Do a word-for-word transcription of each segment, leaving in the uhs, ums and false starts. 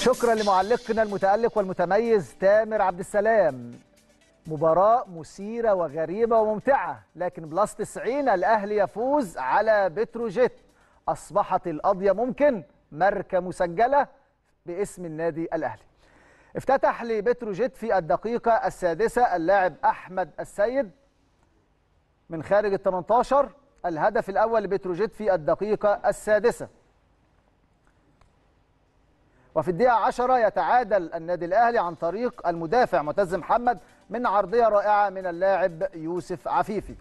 شكرا لمعلقنا المتألق والمتميز تامر عبد السلام. مباراة مثيرة وغريبة وممتعة، لكن بلس تسعين الأهلي يفوز على بتروجيت. أصبحت القضية ممكن ماركة مسجلة باسم النادي الأهلي. افتتح لبتروجيت في الدقيقة السادسة اللاعب أحمد السيد من خارج ال ثمانية عشر. الهدف الأول لبتروجيت في الدقيقة السادسة. وفي الدقيقة عشرة يتعادل النادي الأهلي عن طريق المدافع معتز محمد من عرضية رائعة من اللاعب يوسف عفيفي.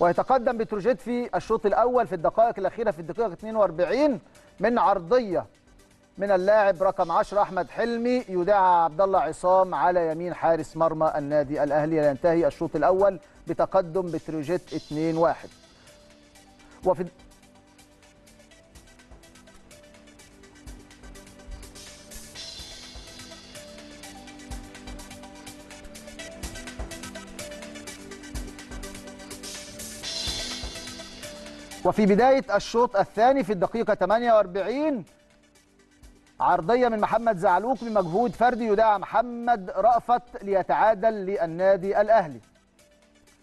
ويتقدم بتروجيت في الشوط الأول في الدقائق الأخيرة في الدقيقة اثنين وأربعين من عرضية من اللاعب رقم عشرة أحمد حلمي، يدعى عبد الله عصام على يمين حارس مرمى النادي الأهلي. ينتهي الشوط الأول بتقدم بتروجيت اثنين واحد. وفي وفي بداية الشوط الثاني في الدقيقة ثمانية وأربعين عرضية من محمد زعلوك بمجهود فردي، يدعى محمد رأفت ليتعادل للنادي الأهلي.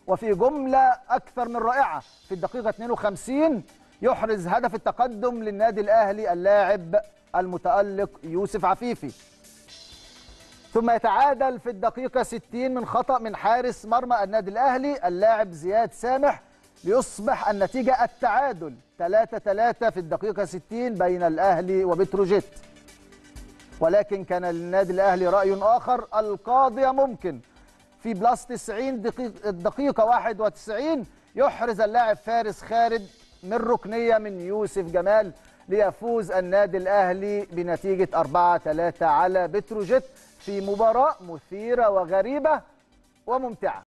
وفي جملة أكثر من رائعة في الدقيقة اثنين وخمسين يحرز هدف التقدم للنادي الأهلي اللاعب المتألق يوسف عفيفي. ثم يتعادل في الدقيقة ستين من خطأ من حارس مرمى النادي الأهلي اللاعب زياد سامح، ليصبح النتيجة التعادل ثلاثة ثلاثة في الدقيقة ستين بين الأهلي وبتروجيت. ولكن كان للنادي الأهلي رأي آخر، القاضية ممكن. في بلس تسعين دقيقة الدقيقة واحد وتسعين يحرز اللاعب فارس خالد من ركنية من يوسف جمال ليفوز النادي الأهلي بنتيجة أربعة ثلاثة على بتروجيت في مباراة مثيرة وغريبة وممتعة.